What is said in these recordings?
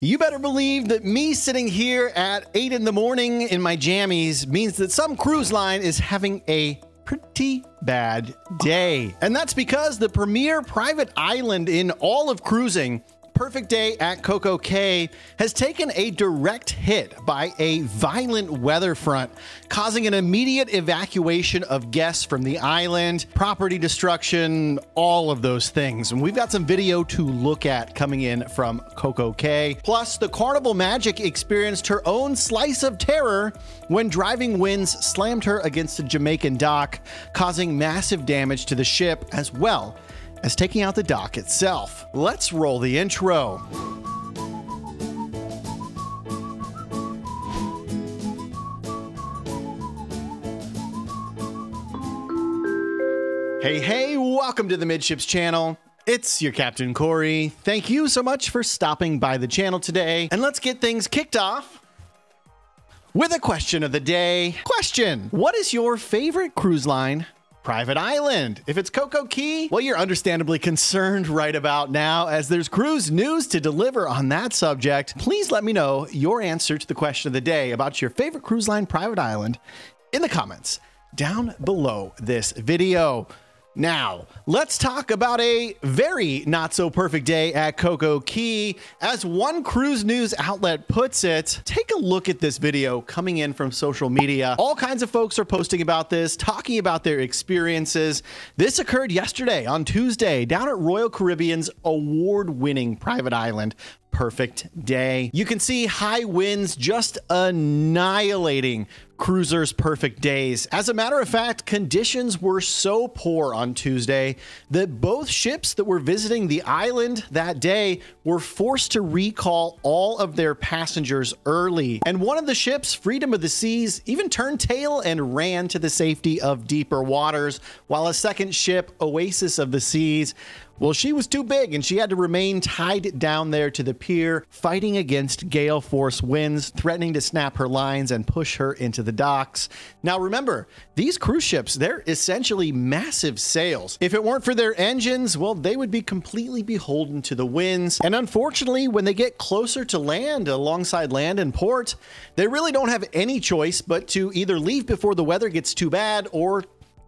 You better believe that me sitting here at 8 in the morning in my jammies means that some cruise line is having a pretty bad day. And that's because the premier private island in all of cruising, Perfect Day at Coco Cay, has taken a direct hit by a violent weather front, causing an immediate evacuation of guests from the island, property destruction, all of those things. And we've got some video to look at coming in from Coco Cay. Plus, the Carnival Magic experienced her own slice of terror when driving winds slammed her against a Jamaican dock, causing massive damage to the ship as well as taking out the dock itself. Let's roll the intro. Hey, hey, welcome to the Midships channel. It's your Captain Corey. Thank you so much for stopping by the channel today. And let's get things kicked off with a question of the day. Question: what is your favorite cruise line private island? If it's Coco Cay, well, you're understandably concerned right about now, as there's cruise news to deliver on that subject. Please let me know your answer to the question of the day about your favorite cruise line private island in the comments down below this video. Now, let's talk about a very not so perfect day at Coco Cay. As one cruise news outlet puts it, take a look at this video coming in from social media. All kinds of folks are posting about this, talking about their experiences. This occurred yesterday on Tuesday down at Royal Caribbean's award-winning private island, Perfect Day. You can see high winds just annihilating cruisers' perfect days. As a matter of fact, conditions were so poor on Tuesday that both ships that were visiting the island that day were forced to recall all of their passengers early. And one of the ships, Freedom of the Seas, even turned tail and ran to the safety of deeper waters, while a second ship, Oasis of the Seas, well, she was too big and she had to remain tied down there to the pier, fighting against gale force winds, threatening to snap her lines and push her into the docks. Now remember, these cruise ships, they're essentially massive sails. If it weren't for their engines, well, they would be completely beholden to the winds. And unfortunately, when they get closer to land, alongside land and port, they really don't have any choice but to either leave before the weather gets too bad, or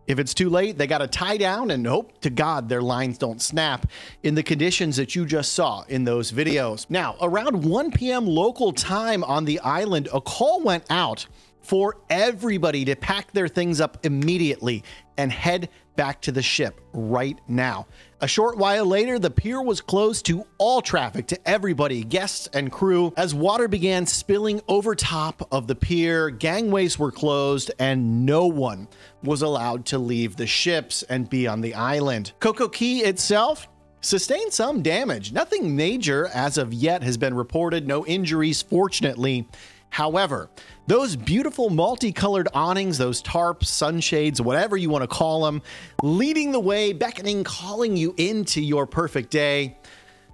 if it's too late, they got to tie down and hope to God their lines don't snap in the conditions that you just saw in those videos. Now, around 1 p.m. local time on the island, a call went out for everybody to pack their things up immediately and head back to the ship right now. A short while later, the pier was closed to all traffic, to everybody, guests and crew, as water began spilling over top of the pier. Gangways were closed and no one was allowed to leave the ships and be on the island. Coco Cay itself sustained some damage. Nothing major as of yet has been reported, no injuries, fortunately. However, those beautiful multicolored awnings, those tarps, sunshades, whatever you want to call them, leading the way, beckoning, calling you into your perfect day.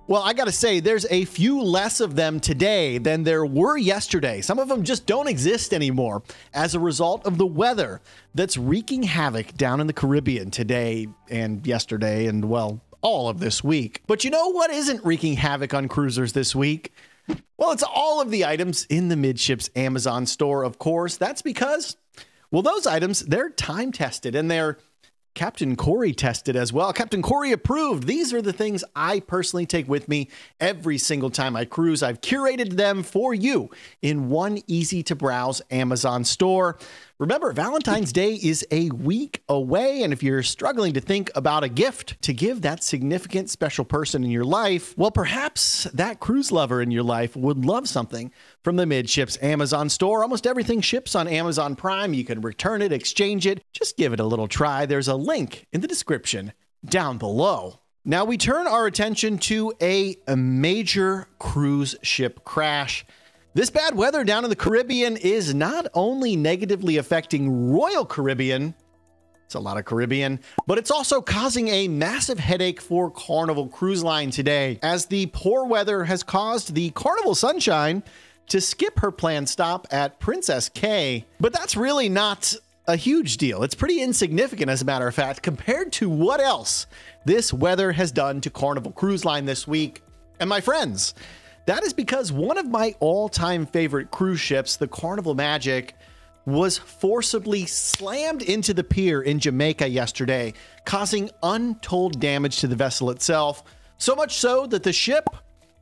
Well, I got to say, there's a few less of them today than there were yesterday. Some of them just don't exist anymore as a result of the weather that's wreaking havoc down in the Caribbean today and yesterday and, well, all of this week. But you know what isn't wreaking havoc on cruisers this week? Well, it's all of the items in the Midships Amazon store, of course. That's because, well, those items, they're time tested and they're Captain Corey tested as well. Captain Corey approved. These are the things I personally take with me every single time I cruise. I've curated them for you in one easy to browse Amazon store. Remember, Valentine's Day is a week away, and if you're struggling to think about a gift to give that significant special person in your life, well, perhaps that cruise lover in your life would love something from the Midships Amazon store. Almost everything ships on Amazon Prime. You can return it, exchange it. Just give it a little try. There's a link in the description down below. Now we turn our attention to a major cruise ship crash. This bad weather down in the Caribbean is not only negatively affecting Royal Caribbean, it's a lot of Caribbean, but it's also causing a massive headache for Carnival Cruise Line today, as the poor weather has caused the Carnival Sunshine to skip her planned stop at Princess K. But that's really not a huge deal. It's pretty insignificant, as a matter of fact, compared to what else this weather has done to Carnival Cruise Line this week. And my friends, That is because one of my all-time favorite cruise ships, the Carnival Magic, was forcibly slammed into the pier in Jamaica yesterday, causing untold damage to the vessel itself. So much so that the ship,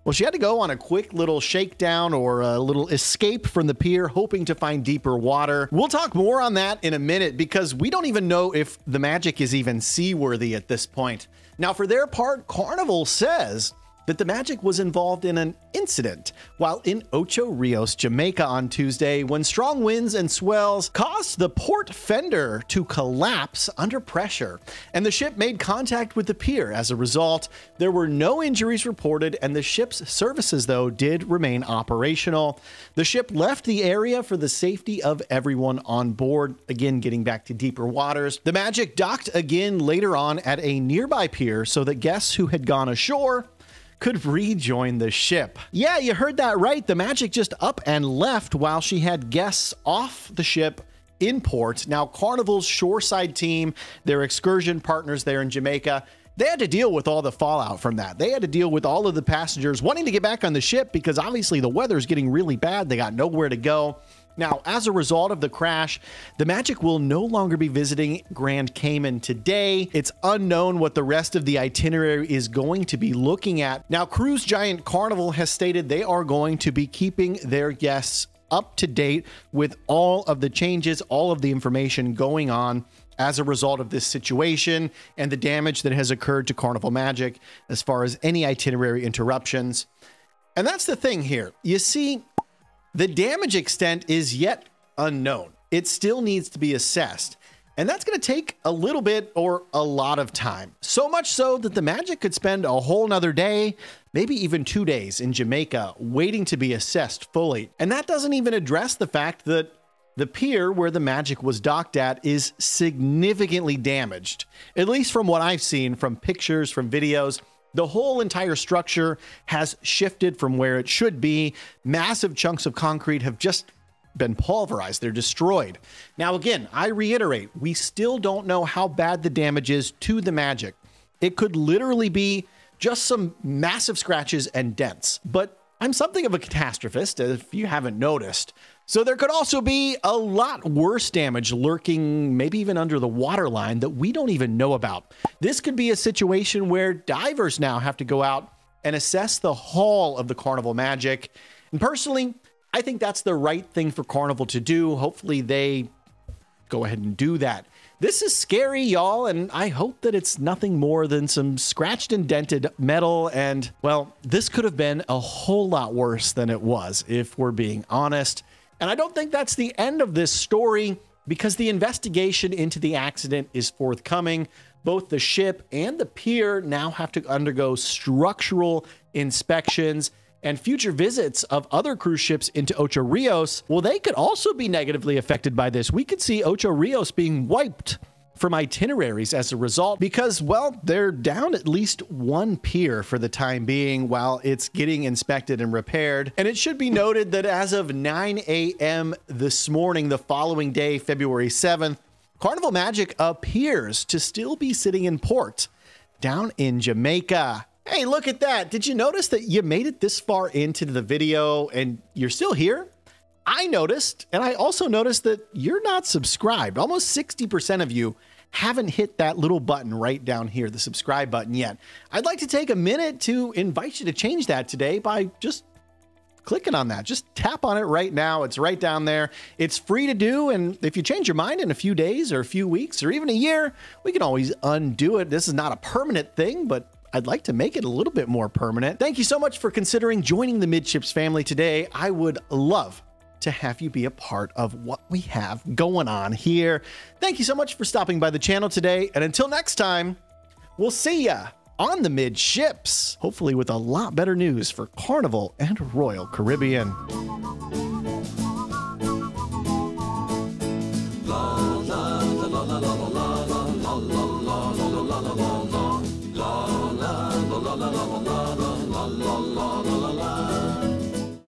well, she had to go on a quick little shakedown or a little escape from the pier, hoping to find deeper water. We'll talk more on that in a minute because we don't even know if the Magic is even seaworthy at this point. Now, for their part, Carnival says that the Magic was involved in an incident while in Ocho Rios, Jamaica on Tuesday, when strong winds and swells caused the port fender to collapse under pressure, and the ship made contact with the pier. As a result, there were no injuries reported, and the ship's services, though, did remain operational. The ship left the area for the safety of everyone on board, again, getting back to deeper waters. The Magic docked again later on at a nearby pier so that guests who had gone ashore could rejoin the ship. Yeah, you heard that right. The Magic just up and left while she had guests off the ship in port. Now, Carnival's shoreside team, their excursion partners there in Jamaica, they had to deal with all the fallout from that. They had to deal with all of the passengers wanting to get back on the ship because obviously the weather's getting really bad. They got nowhere to go. Now, as a result of the crash, the Magic will no longer be visiting Grand Cayman today. It's unknown what the rest of the itinerary is going to be looking at. Now, cruise giant Carnival has stated they are going to be keeping their guests up to date with all of the changes, all of the information going on as a result of this situation and the damage that has occurred to Carnival Magic as far as any itinerary interruptions. And that's the thing here. You see, the damage extent is yet unknown. It still needs to be assessed. And that's going to take a little bit or a lot of time. So much so that the Magic could spend a whole nother day, maybe even 2 days in Jamaica, waiting to be assessed fully. And that doesn't even address the fact that the pier where the Magic was docked at is significantly damaged, at least from what I've seen from pictures, from videos. The whole entire structure has shifted from where it should be. Massive chunks of concrete have just been pulverized. They're destroyed. Now, again, I reiterate, we still don't know how bad the damage is to the Magic. It could literally be just some massive scratches and dents. But I'm something of a catastrophist, if you haven't noticed. So there could also be a lot worse damage lurking, maybe even under the waterline, that we don't even know about. This could be a situation where divers now have to go out and assess the hull of the Carnival Magic. And personally, I think that's the right thing for Carnival to do. Hopefully they go ahead and do that. This is scary, y'all, and I hope that it's nothing more than some scratched and dented metal, and, well, this could have been a whole lot worse than it was, if we're being honest. And I don't think that's the end of this story because the investigation into the accident is forthcoming. Both the ship and the pier now have to undergo structural inspections, and future visits of other cruise ships into Ocho Rios, well, they could also be negatively affected by this. We could see Ocho Rios being wiped from itineraries as a result because, well, they're down at least one pier for the time being while it's getting inspected and repaired. And it should be noted that as of 9 a.m. this morning, the following day, February 7th, Carnival Magic appears to still be sitting in port down in Jamaica. Hey, look at that. Did you notice that you made it this far into the video and you're still here? I noticed, and I also noticed that you're not subscribed. Almost 60% of you haven't hit that little button right down here, the subscribe button, yet. I'd like to take a minute to invite you to change that today by just clicking on that. Just tap on it right now. It's right down there. It's free to do. And if you change your mind in a few days or a few weeks or even a year, we can always undo it. This is not a permanent thing, but I'd like to make it a little bit more permanent. Thank you so much for considering joining the Midships family today. I would love to have you be a part of what we have going on here. Thank you so much for stopping by the channel today. And until next time, we'll see ya on the Midships, hopefully with a lot better news for Carnival and Royal Caribbean.